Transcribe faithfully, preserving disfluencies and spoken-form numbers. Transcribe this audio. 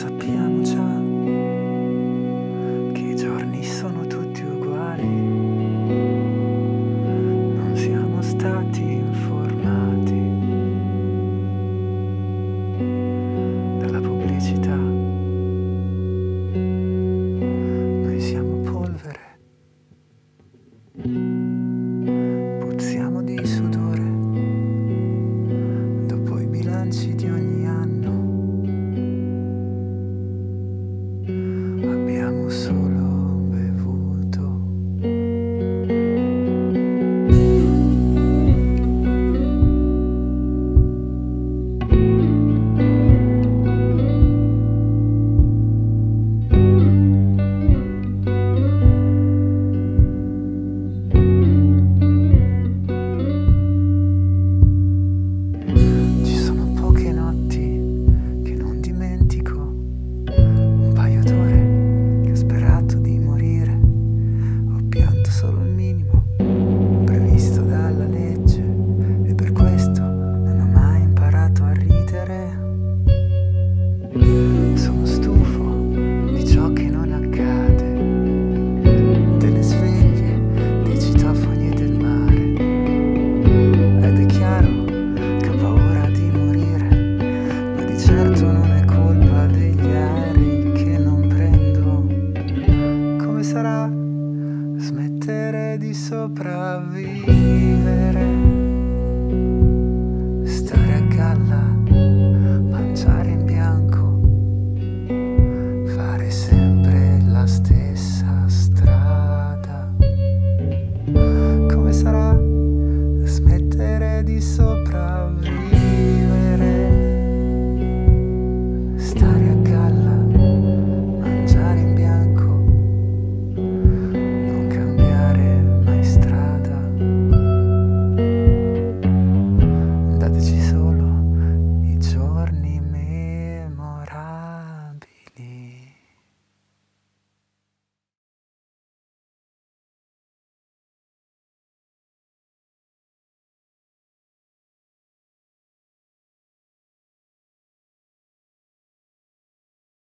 sappiamo già che i giorni sono tutti uguali, non siamo stati informati dalla pubblicità.